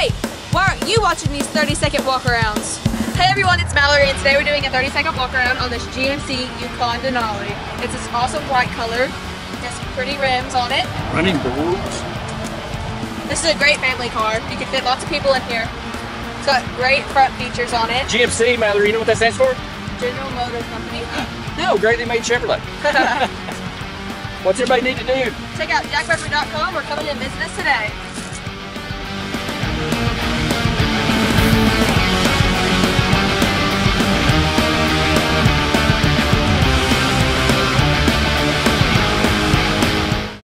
Hey, why aren't you watching these 30-second walk-arounds? Hey everyone, it's Mallory, and today we're doing a 30-second walk-around on this GMC Yukon Denali. It's this awesome white color. It has some pretty rims on it. Running boards. This is a great family car. You can fit lots of people in here. It's got great front features on it. GMC, Mallory, you know what that stands for? General Motors Company. No, greatly made Chevrolet. What's everybody need to do? Check out JackBurford.com or come in and visit us today.